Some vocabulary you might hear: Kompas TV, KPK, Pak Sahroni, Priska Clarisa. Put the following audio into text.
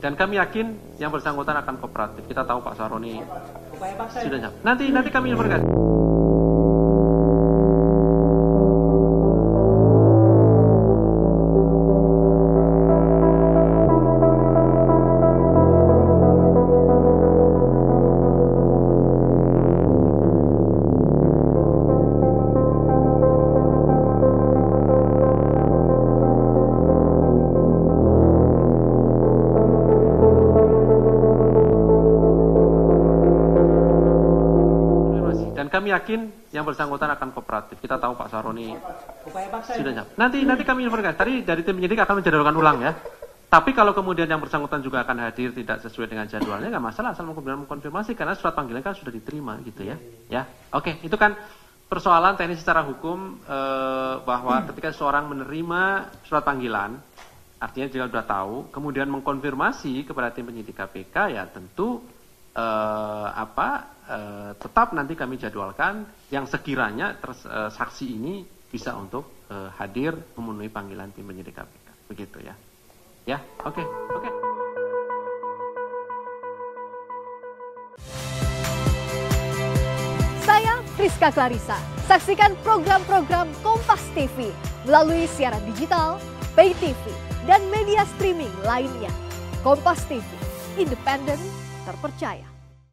Dan kami yakin yang bersangkutan akan kooperatif. Kita tahu Pak Sahroni sudah nyampe. Nanti kami informasikan. Dan kami yakin yang bersangkutan akan kooperatif. Kita tahu Pak Sahroni sudah nyampe. Nanti kami informasikan. Tadi dari tim penyidik akan menjadwalkan ulang ya. Tapi kalau kemudian yang bersangkutan juga akan hadir tidak sesuai dengan jadwalnya, nggak masalah. Asal kemudian mengkonfirmasi karena surat panggilan kan sudah diterima gitu ya. Ya, oke. Itu kan persoalan teknis secara hukum bahwa ketika seorang menerima surat panggilan, artinya dia sudah tahu, kemudian mengkonfirmasi kepada tim penyidik KPK ya tentu tetap nanti kami jadwalkan yang sekiranya saksi ini bisa untuk hadir memenuhi panggilan tim penyidik KPK. Begitu ya. Ya, oke. Saya Priska Clarisa. Saksikan program-program Kompas TV melalui siaran digital, pay TV, dan media streaming lainnya. Kompas TV, independen, terpercaya.